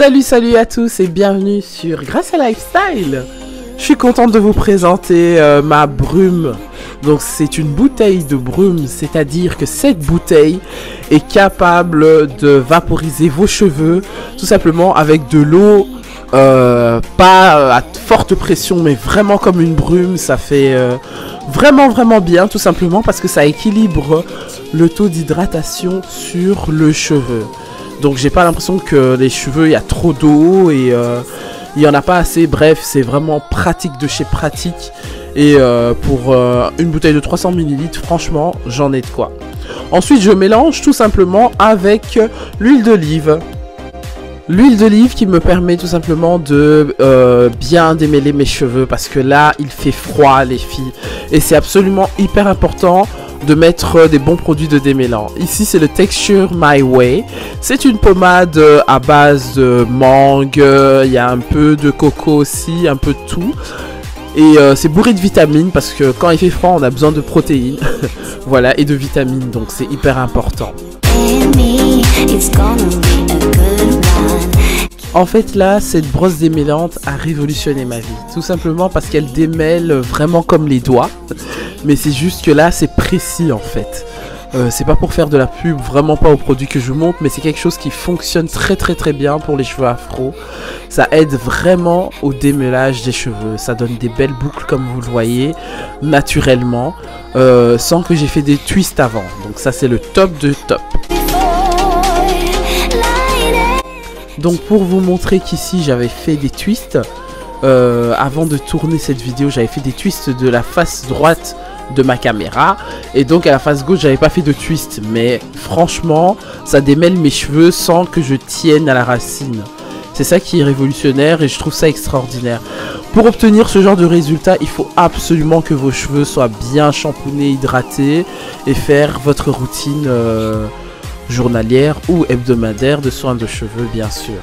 Salut à tous et bienvenue sur GraciaLifestyle. Je suis contente de vous présenter ma brume. Donc c'est une bouteille de brume, c'est-à-dire que cette bouteille est capable de vaporiser vos cheveux tout simplement avec de l'eau, pas à forte pression mais vraiment comme une brume. Ça fait vraiment bien, tout simplement parce que ça équilibre le taux d'hydratation sur le cheveu. Donc j'ai pas l'impression que les cheveux, il y a trop d'eau et il n'y en a pas assez. Bref, c'est vraiment pratique de chez pratique. Et pour une bouteille de 300 ml, franchement, j'en ai de quoi. Ensuite, je mélange tout simplement avec l'huile d'olive. L'huile d'olive qui me permet tout simplement de bien démêler mes cheveux. Parce que là, il fait froid, les filles. Et c'est absolument hyper important de mettre des bons produits de démêlant. Ici c'est le Texture My Way. C'est une pommade à base de mangue, il y a un peu de coco aussi, un peu de tout. Et c'est bourré de vitamines parce que quand il fait froid on a besoin de protéines. Voilà, et de vitamines, donc c'est hyper important. En fait là, cette brosse démêlante a révolutionné ma vie, tout simplement parce qu'elle démêle vraiment comme les doigts, mais c'est juste que là c'est précis en fait. C'est pas pour faire de la pub, vraiment pas au produit que je vous montre, mais c'est quelque chose qui fonctionne très bien pour les cheveux afro. Ça aide vraiment au démêlage des cheveux, ça donne des belles boucles comme vous le voyez, naturellement, sans que j'ai fait des twists avant, donc ça c'est le top de top. Donc pour vous montrer qu'ici j'avais fait des twists, avant de tourner cette vidéo j'avais fait des twists de la face droite de ma caméra. Et donc à la face gauche j'avais pas fait de twist, mais franchement ça démêle mes cheveux sans que je tienne à la racine. C'est ça qui est révolutionnaire et je trouve ça extraordinaire. Pour obtenir ce genre de résultat, il faut absolument que vos cheveux soient bien champounés, hydratés, et faire votre routine journalière ou hebdomadaire de soins de cheveux bien sûr.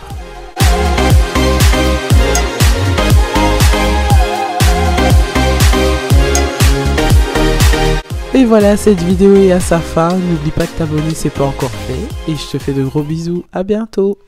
Et voilà, cette vidéo est à sa fin. N'oublie pas de t'abonner, c'est pas encore fait. Et je te fais de gros bisous, à bientôt.